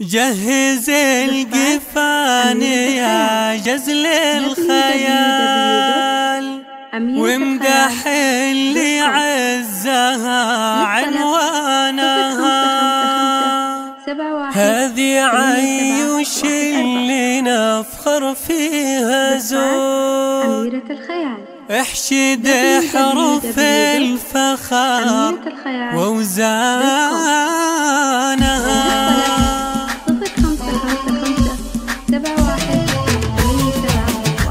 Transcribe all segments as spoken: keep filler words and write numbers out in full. جهز الجفان يا جزل الخيال وامدح اللي عزها عنوانها، هذه عيوش اللي نفخر فيها زور. اميرة الخيال احشد حروف الفخار واوزانها.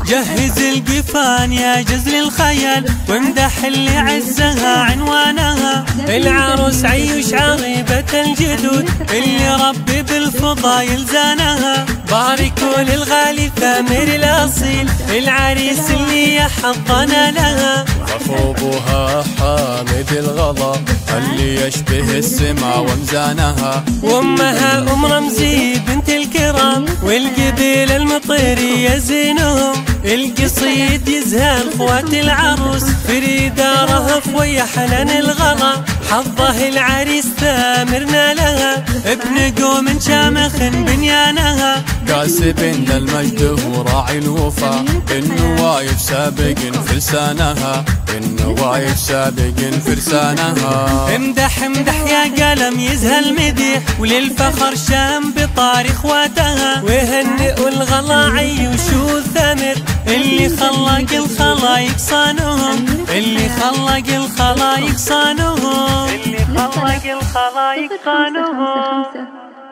جهز الجفان يا جزل الخيال وامدح اللي عزها عنوانها، العروس عيوش عريبة الجدود اللي ربي بالفضايل زانها. باركوا للغالي ثامر الاصيل العريس اللي حظنا لها، وخطوبها حامد الغضب اللي يشبه السما ومزانها. وامها ام رمزي بنت الكرام والقبيل المطيري يزينهم، القصيد يزهى اخوات العروس فريدة رهف فويا حنان الغلا. حظه العريس ثامرنا لها ابن قوم شامخ بنيانها، كاسبن المجد وراعي الوفا النوايف سابق فرسانها، النوايف سابق فرسانها. امدح امدح يا قلم يزهى المديح وللفخر شام بطار اخواتها، وهنئوا الغلا عيوش وثامر اللي خلق الخلايق صانهم، اللي خلق الخلايق صانهم، اللي خلق الخلايق صانهم. صفر خمسة خمسة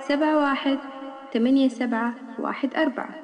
سبعة واحد ثمانية سبعة واحد أربعة.